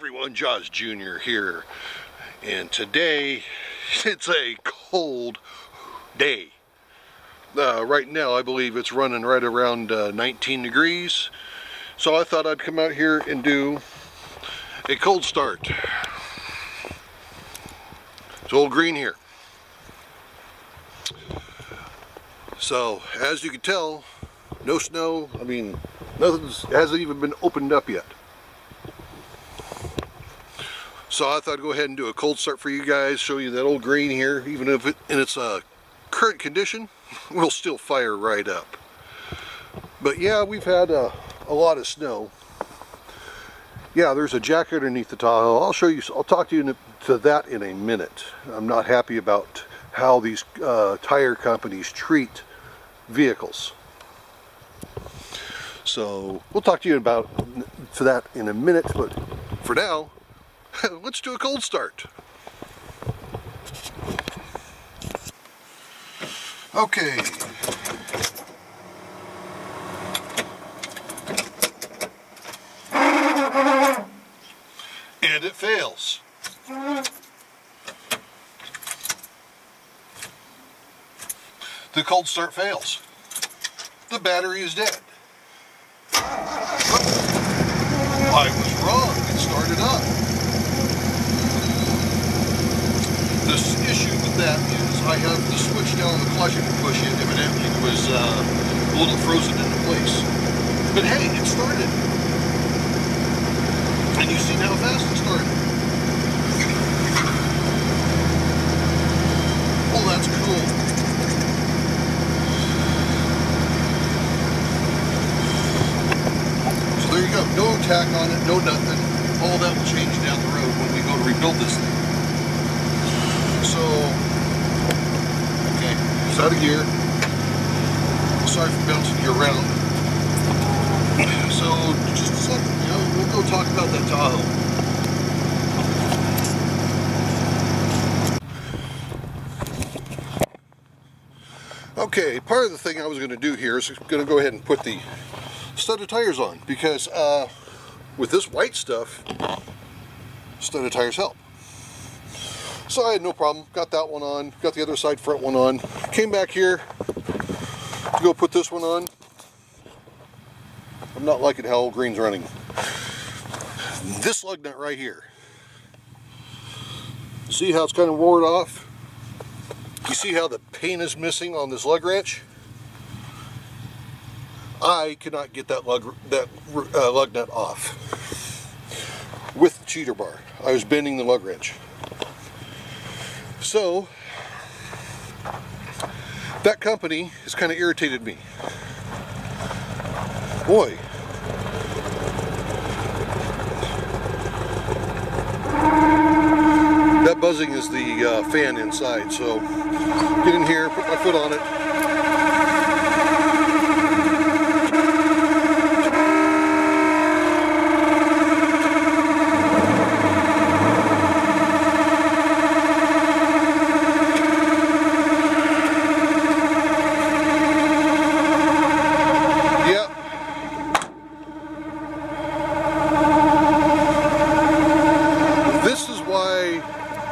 Everyone, Jaws Jr. here, and today it's a cold day. Right now I believe it's running right around 19 degrees, so I thought I'd come out here and do a cold start. It's Old Green here. So as you can tell, no snow. I mean, hasn't even been opened up yet. So I thought I'd go ahead and do a cold start for you guys, show you that Old Green here, even if it, in its current condition, will still fire right up. But yeah, we've had a lot of snow. Yeah, there's a jack underneath the Tahoe. I'll show you, I'll talk to you to that in a minute. I'm not happy about how these tire companies treat vehicles. So we'll talk to you to that in a minute, but for now, let's do a cold start. Okay. And it fails. The cold start fails. The battery is dead. I was wrong. It started up. The issue with that is I have the switch down on the clutch and push it. Evidently it was a little frozen into place. But hey, it started. And you've seen how fast it started. Well, that's cool. So there you go. No tack on it, no nothing. All that will change down the road when we go to rebuild this thing. So, okay, it's out of gear. Sorry for bouncing you around. So, just a second, you know, we'll go talk about that Tahoe. Okay, part of the thing I was going to do here is going to go ahead and put the stud of tires on, because with this white stuff, stud of tires help. So I had no problem, got that one on, got the other side front one on, came back here to go put this one on. I'm not liking how Old Green's running. This lug nut right here. See how it's kind of wore off? You see how the paint is missing on this lug wrench? I could not get that lug nut off with the cheater bar. I was bending the lug wrench. So, that company has kind of irritated me. Boy. That buzzing is the fan inside, so get in here, put my foot on it.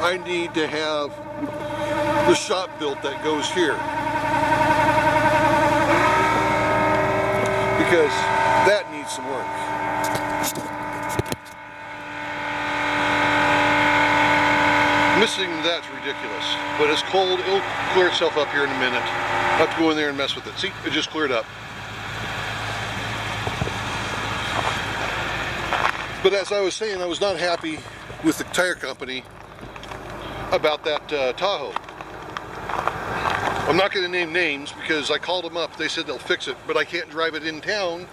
I need to have the shop built that goes here, because that needs some work. Missing that's ridiculous, but it's cold. It'll clear itself up here in a minute. I'll have to go in there and mess with it. See, it just cleared up. But as I was saying, I was not happy with the tire company about that Tahoe. I'm not going to name names because I called them up. They said they'll fix it, but I can't drive it in town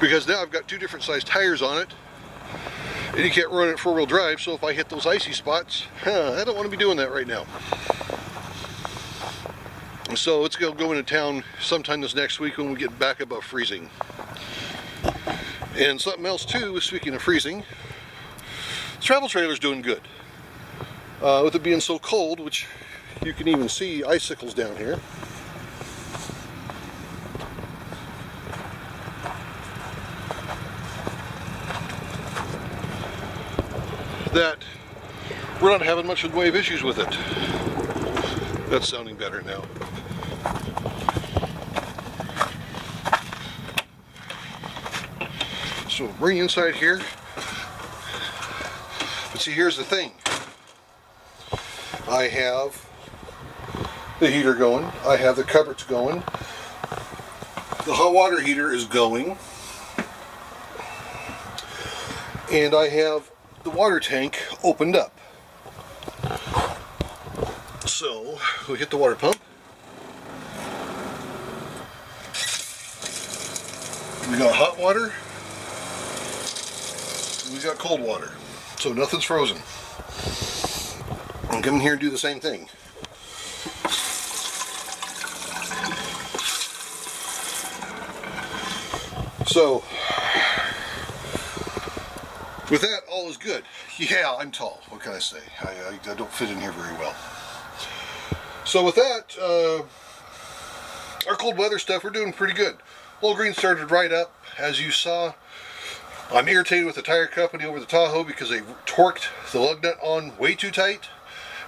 because now I've got two different size tires on it, and you can't run it four-wheel drive. So if I hit those icy spots, I don't want to be doing that right now. So it's going to go into town sometime this next week when we get back above freezing. And something else too, speaking of freezing, the travel trailer's doing good. With it being so cold, which you can even see icicles down here. that we're not having much in the way of issues with it. That's sounding better now. So we'll bring you inside here. But see, here's the thing. I have the heater going. I have the cupboards going. The hot water heater is going. And I have the water tank opened up. So we hit the water pump. We got hot water. We got cold water. So nothing's frozen. I'll come in here and do the same thing. So with that, all is good. Yeah, I'm tall. What can I say? I don't fit in here very well. So with that, our cold weather stuff, we're doing pretty good. Old Green started right up, as you saw. I'm irritated with the tire company over the Tahoe because they torqued the lug nut on way too tight.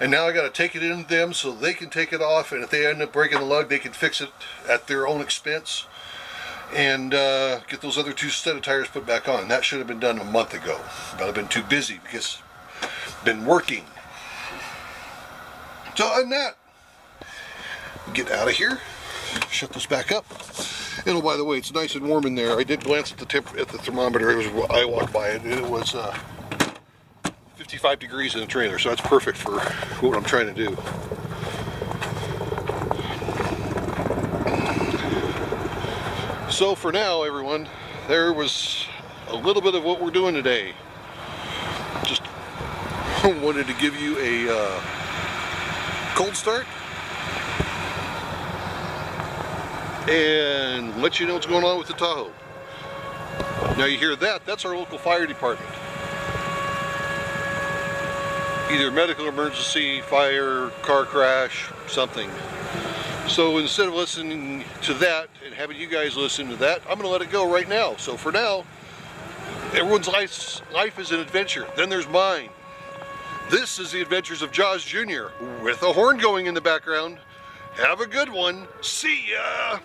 And now I got to take it in them so they can take it off. And if they end up breaking the lug, they can fix it at their own expense. And get those other two set of tires put back on. That should have been done a month ago. But I've been too busy because I've been working. So on that, get out of here. Shut this back up. And oh, by the way, it's nice and warm in there. I did glance at the thermometer. It was, I walked by it. It was 55 degrees in the trailer, so that's perfect for what I'm trying to do. So for now, everyone, there was a little bit of what we're doing today. Just wanted to give you a cold start and let you know what's going on with the Tahoe. Now you hear that, that's our local fire department. Either medical emergency, fire, car crash, something. So instead of listening to that and having you guys listen to that, I'm gonna let it go right now. So for now, everyone's life is an adventure. Then there's mine. This is the Adventures of Jaws Jr. with a horn going in the background. Have a good one. See ya!